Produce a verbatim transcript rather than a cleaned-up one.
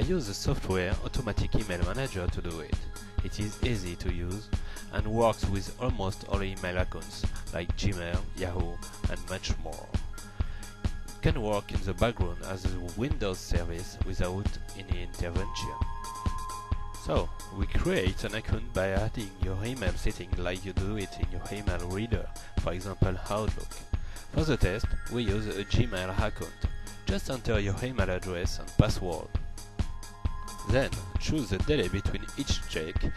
I use the software Automatic Email Manager to do it. It is easy to use and works with almost all email accounts like Gmail, Yahoo and much more. It can work in the background as a Windows service without any intervention. So, we create an account by adding your email setting like you do it in your email reader, for example Outlook. For the test, we use a Gmail account. Just enter your email address and password. Then, choose the delay between each check